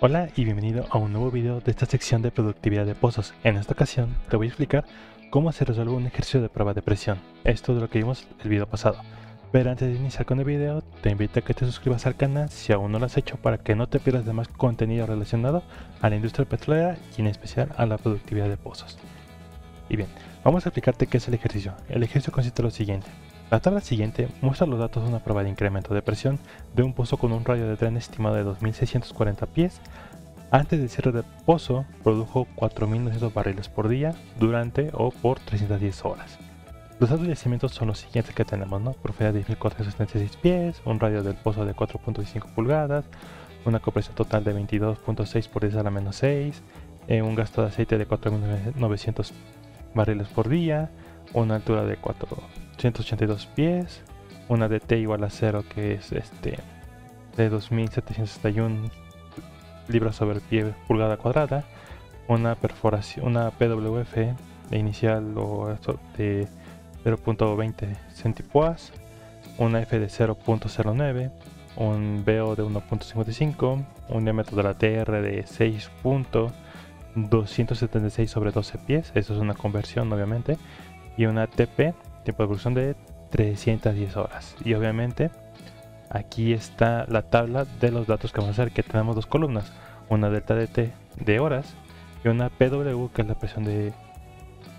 Hola y bienvenido a un nuevo video de esta sección de productividad de pozos. En esta ocasión te voy a explicar cómo se resuelve un ejercicio de prueba de presión. Esto de lo que vimos el video pasado. Pero antes de iniciar con el video, te invito a que te suscribas al canal si aún no lo has hecho para que no te pierdas de más contenido relacionado a la industria petrolera y en especial a la productividad de pozos. Y bien, vamos a explicarte qué es el ejercicio. El ejercicio consiste en lo siguiente. La tabla siguiente muestra los datos de una prueba de incremento de presión de un pozo con un radio de tren estimado de 2640 pies. Antes del cierre del pozo produjo 4900 barriles por día durante o por 310 horas. Los datos de yacimientos son los siguientes que tenemos, ¿no? Profundidad de 10.476 pies, un radio del pozo de 4.5 pulgadas, una compresión total de 22.6 por 10 a la menos 6, un gasto de aceite de 4.900 barriles por día, una altura de 4.182 pies, una DT igual a 0 que es de 2.761 libras sobre pie pulgada cuadrada, una perforación, una PWF de inicial o de 0.20 centipoas, una F de 0.09, un BO de 1.55, un diámetro de la TR de 6.276 sobre 12 pies, eso es una conversión obviamente, y una TP, tiempo de producción, de 310 horas. Y obviamente aquí está la tabla de los datos que vamos a hacer, que tenemos dos columnas, una delta de T de horas y una PW, que es la presión de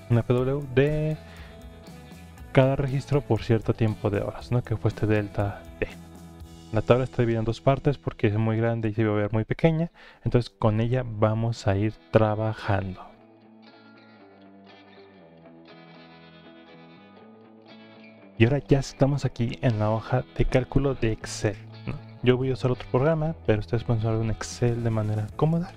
una PW de cada registro por cierto tiempo de horas, ¿no? Que fue este delta T. La tabla está dividida en dos partes porque es muy grande y se va a ver muy pequeña, entonces con ella vamos a ir trabajando. Y ahora ya estamos aquí en la hoja de cálculo de Excel, ¿no? Yo voy a usar otro programa, pero ustedes pueden usar un Excel de manera cómoda.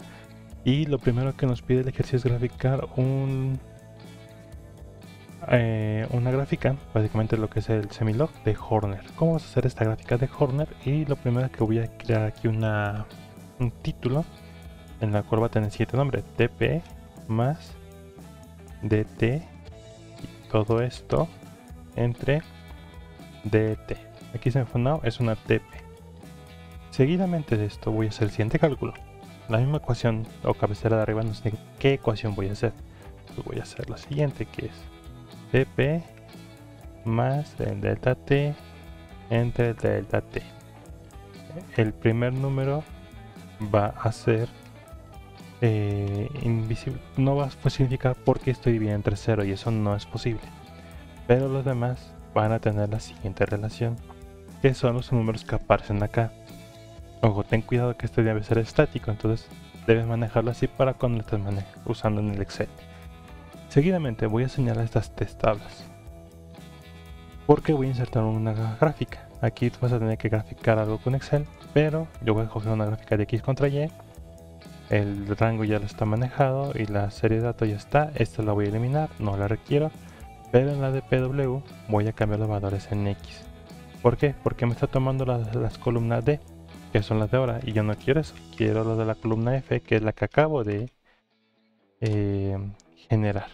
Y lo primero que nos pide el ejercicio es graficar una gráfica, básicamente lo que es el semilog de Horner. ¿Cómo vamos a hacer esta gráfica de Horner? Y lo primero es que voy a crear aquí un título en la cual va a tener el siguiente nombre: TP más DT y todo esto entre DT. Aquí se me fue, no, es una TP. Seguidamente de esto voy a hacer el siguiente cálculo. La misma ecuación o cabecera de arriba nos dice qué ecuación voy a hacer. Entonces voy a hacer la siguiente, que es TP más el delta T entre el delta T. El primer número va a ser invisible, no va a significar porque estoy dividido entre 0 y eso no es posible. Pero los demás van a tener la siguiente relación, que son los números que aparecen acá. Ojo, ten cuidado que este debe ser estático, entonces debes manejarlo así para cuando lo estés usando en el Excel. Seguidamente voy a señalar estas tres tablas, porque voy a insertar una gráfica. Aquí vas a tener que graficar algo con Excel, pero yo voy a coger una gráfica de X contra Y. El rango ya lo está manejado y la serie de datos ya está. Esta la voy a eliminar, no la requiero. Pero en la de PW voy a cambiar los valores en X. ¿Por qué? Porque me está tomando las columnas D, que son las de ahora, y yo no quiero eso. Quiero las de la columna F, que es la que acabo de generar.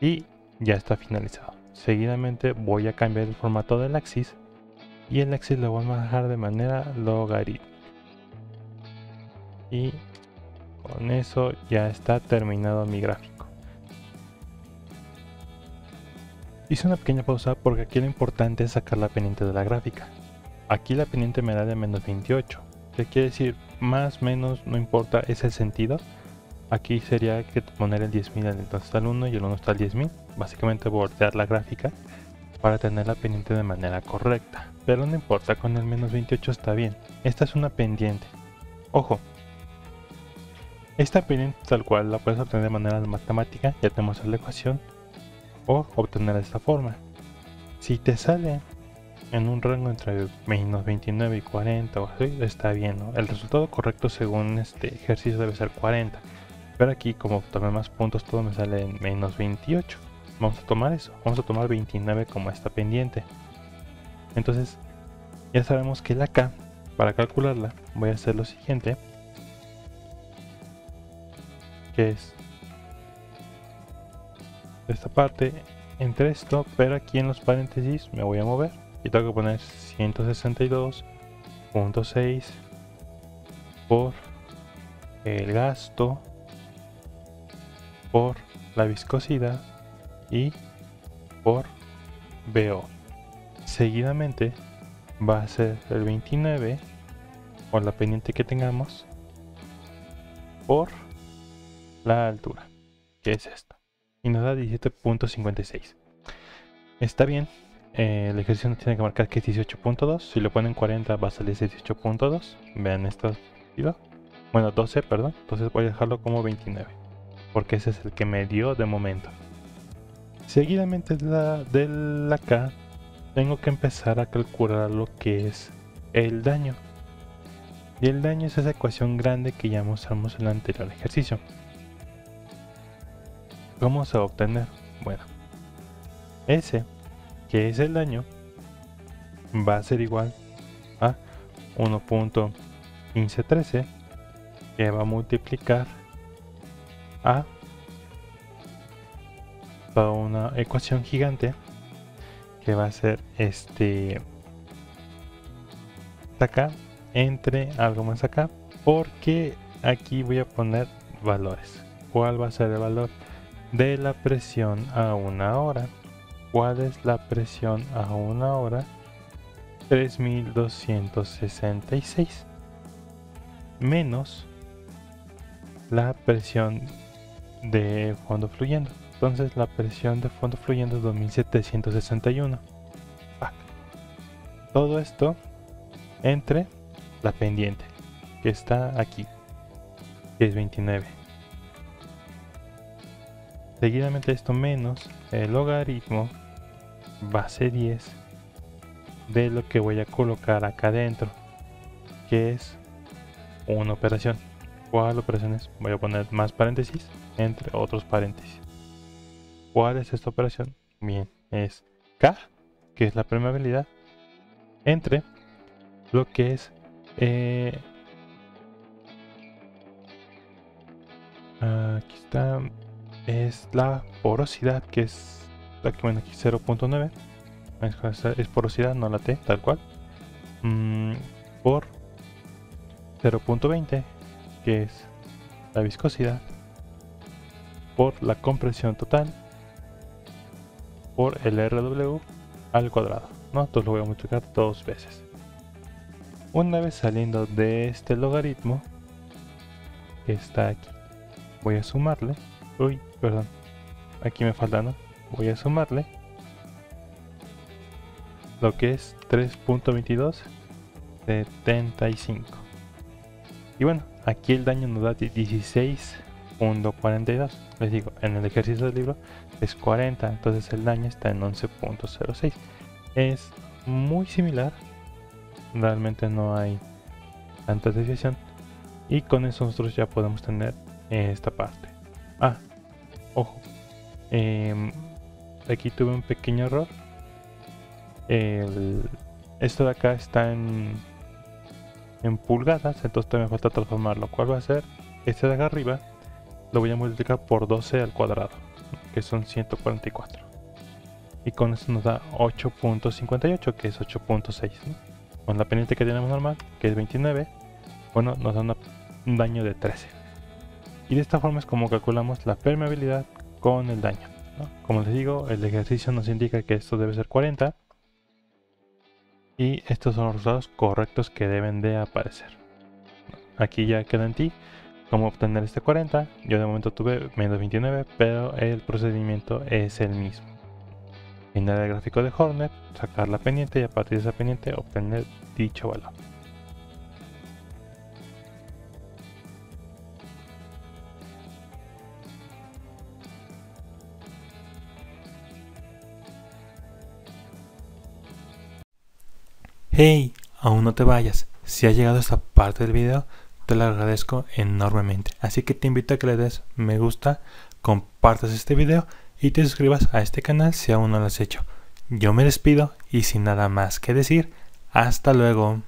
Y ya está finalizado. Seguidamente voy a cambiar el formato del axis. Y el axis lo voy a manejar de manera logarítmica. Y con eso ya está terminado mi gráfico. Hice una pequeña pausa porque aquí lo importante es sacar la pendiente de la gráfica. Aquí la pendiente me da de menos 28. ¿Qué quiere decir? Más, menos, no importa, es el sentido. Aquí sería que poner el 10.000, entonces está el 1 y el 1 está el 10.000. Básicamente voltear la gráfica para tener la pendiente de manera correcta. Pero no importa, con el menos 28 está bien. Esta es una pendiente. Ojo. Esta pendiente tal cual la puedes obtener de manera matemática. Ya tenemos la ecuación. O obtener de esta forma. Si te sale en un rango entre menos 29 y 40 o así, está bien, ¿no? El resultado correcto según este ejercicio debe ser 40, pero aquí como tomé más puntos todo me sale en menos 28. Vamos a tomar eso, vamos a tomar 29 como esta pendiente. Entonces ya sabemos que la K, para calcularla voy a hacer lo siguiente, que es esta parte entre esto, pero aquí en los paréntesis me voy a mover y tengo que poner 162.6 por el gasto por la viscosidad y por BO. Seguidamente va a ser el 29 o la pendiente que tengamos por la altura, que es esta, y nos da 17.56. está bien, el ejercicio nos tiene que marcar que es 18.2. si lo ponen 40 va a salir 18.2. vean esto, bueno, 12, perdón. Entonces voy a dejarlo como 29 porque ese es el que me dio de momento. Seguidamente de la K tengo que empezar a calcular lo que es el daño, y el daño es esa ecuación grande que ya mostramos en el anterior ejercicio. ¿Cómo se va a obtener? Bueno, S, que es el daño, va a ser igual a 1.1513, que va a multiplicar a toda una ecuación gigante que va a ser acá entre algo más acá, porque aquí voy a poner valores. ¿Cuál va a ser el valor de la presión a una hora? ¿Cuál es la presión a una hora? 3266 menos la presión de fondo fluyendo. Entonces la presión de fondo fluyendo es 2761. Todo esto entre la pendiente que está aquí, que es 29. Seguidamente esto menos el logaritmo base 10 de lo que voy a colocar acá adentro, que es una operación. ¿Cuál operación es? Voy a poner más paréntesis entre otros paréntesis. ¿Cuál es esta operación? Bien, es K, que es la permeabilidad, entre lo que es aquí está, es la porosidad, que es la que bueno, aquí 0.9 es porosidad, no la T, tal cual, por 0.20, que es la viscosidad, por la compresión total, por el RW al cuadrado, ¿no? Entonces lo voy a multiplicar dos veces. Una vez saliendo de este logaritmo que está aquí, voy a sumarle, uy, perdón, aquí me falta, ¿no? Voy a sumarle lo que es 3.2275. Y bueno, aquí el daño nos da 16.42. Les digo, en el ejercicio del libro es 40, entonces el daño está en 11.06. es muy similar, realmente no hay tanta desviación, y con eso nosotros ya podemos tener esta parte. Ojo, aquí tuve un pequeño error. Esto de acá está en pulgadas, entonces también me falta transformarlo. ¿Cuál va a ser? Este de acá arriba lo voy a multiplicar por 12 al cuadrado, que son 144, y con eso nos da 8.58, que es 8.6, ¿no? Con la pendiente que tenemos normal, que es 29, bueno, nos da un daño de 13. Y de esta forma es como calculamos la permeabilidad con el daño, ¿no? Como les digo, el ejercicio nos indica que esto debe ser 40, y estos son los resultados correctos que deben de aparecer. Aquí ya queda en ti cómo obtener este 40. Yo de momento tuve menos 29, pero el procedimiento es el mismo. Mirar el gráfico de Horner, sacar la pendiente y a partir de esa pendiente obtener dicho valor. Hey, aún no te vayas. Si has llegado a esta parte del video, te lo agradezco enormemente. Así que te invito a que le des me gusta, compartas este video y te suscribas a este canal si aún no lo has hecho. Yo me despido y sin nada más que decir, hasta luego.